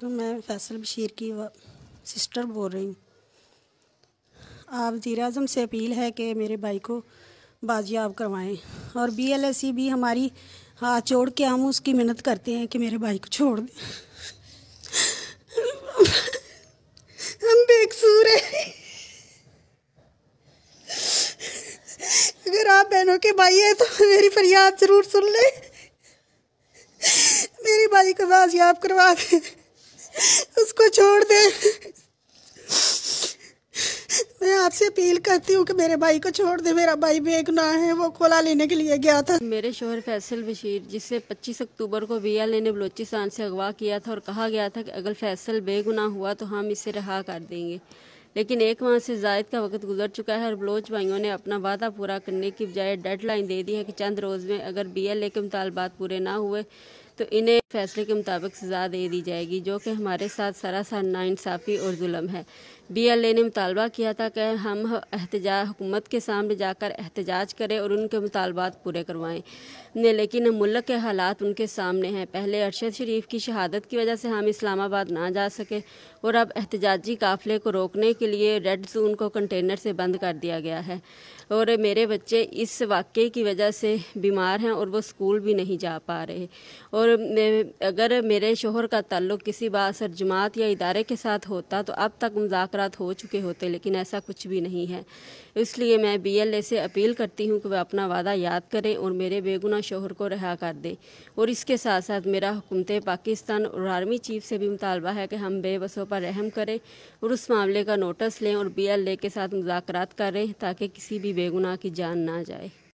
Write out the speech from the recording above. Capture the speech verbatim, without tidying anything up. तो मैं फैसल बशीर की सिस्टर बोल रही हूँ। आप वज़ीर आज़म से अपील है कि मेरे भाई को बाजियाब करवाएं और बी एल ए सी भी हमारी हाथ जोड़ के हम उसकी मिन्नत करते हैं कि मेरे भाई को छोड़ दें। हम बेकसूर हैं। अगर आप बहनों के भाई हैं तो मेरी फरियाद ज़रूर सुन लें, मेरे भाई को बाजियाब करवा दें, उसको छोड़ दें। मैं आपसे अपील करती हूँ कि मेरे भाई को छोड़ दे, मेरा भाई बेगुनाह है, वो कोला लेने के लिए गया था। मेरे शोहर फैसल बशीर, जिसे पच्चीस अक्टूबर को बी एल ए ने बलोचिस्तान से अगवा किया था और कहा गया था कि अगर फैसल बेगुनाह हुआ तो हम इसे रिहा कर देंगे, लेकिन एक माह से जायद का वक्त गुजर चुका है और बलोच भाइयों ने अपना वादा पूरा करने की बजाय डेड लाइन दे दी है कि चंद रोज़ में अगर बी एल ए के मुतालबात पूरे ना हुए तो इन्हें फैसले के मुताबिक सज़ा दे दी जाएगी, जो कि हमारे साथ सरासर नाइंसाफ़ी और जुल्म है। बी एल ए ने मुतालबा किया था कि हम एहतजाज हुकूमत के सामने जाकर एहतजाज करें और उनके मुतालबात पूरे करवाएं ने, लेकिन मुल्क के हालात उनके सामने हैं। पहले अरशद शरीफ की शहादत की वजह से हम इस्लामाबाद ना जा सके और अब एहतजाजी काफ़िले को रोकने के लिए रेड जोन को कंटेनर से बंद कर दिया गया है और मेरे बच्चे इस वाक़े की वजह से बीमार हैं और वो स्कूल भी नहीं जा पा रहे। और अगर मेरे शोहर का ताल्लुक़ किसी बाअसर जमात या इदारे के साथ होता तो अब तक मुज़ाकरात हो चुके होते, लेकिन ऐसा कुछ भी नहीं है। इसलिए मैं बी एल ए से अपील करती हूँ कि वह अपना वादा याद करें और मेरे बेगुनाह शोहर को रिहा कर दें। और इसके साथ साथ मेरा हुकूमत पाकिस्तान और आर्मी चीफ से भी मुतालबा है कि हम बेबसों पर रहम करें और उस मामले का नोटिस लें और बी एल ए के साथ मुज़ाकरात करें ताकि किसी भी बेगुनाह की जान ना जाए।